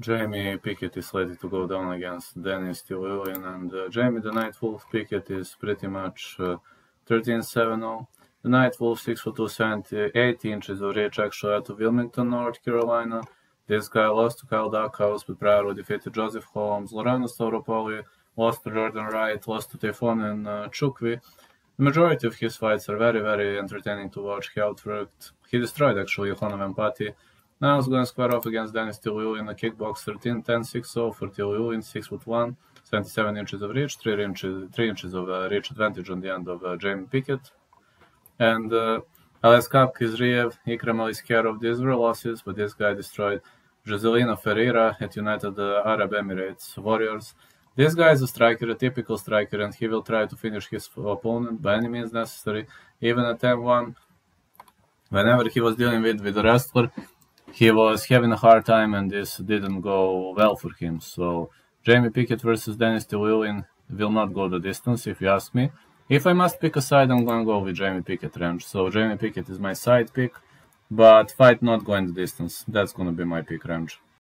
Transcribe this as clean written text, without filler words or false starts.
Jamie Pickett is ready to go down against Denis Tiuliulin, and Jamie the Night Wolf Pickett is pretty much 13-7-0. The Night Wolf, 6'2", 8 inches of reach, actually out of Wilmington, North Carolina. This guy lost to Kyle Duckhouse, but prior defeated Joseph Holmes. Lorano Sauropoli lost to Jordan Wright, lost to Tephon and Chukwi. The majority of his fights are very, very entertaining to watch. He destroyed actually Honovan Patti. Now he's going to square off against Denis Tiuliulin, a kickbox 13-10-6-0 for Tiuliulin, 6'1", 77 inches of reach, 3 inches of reach advantage on the end of Jamie Pickett. And Aliaskhab Khizriev, Ikram Aliskerov, these were losses, but this guy destroyed Joselino Ferreira at United Arab Emirates Warriors. This guy is a striker, a typical striker, and he will try to finish his opponent by any means necessary. Even at 10-1, whenever he was dealing with a wrestler, he was having a hard time, and this didn't go well for him. So Jamie Pickett versus Denis Tiuliulin will not go the distance, if you ask me. If I must pick a side, I'm going to go with Jamie Pickett range. So Jamie Pickett is my side pick, but fight not going the distance. That's going to be my pick range.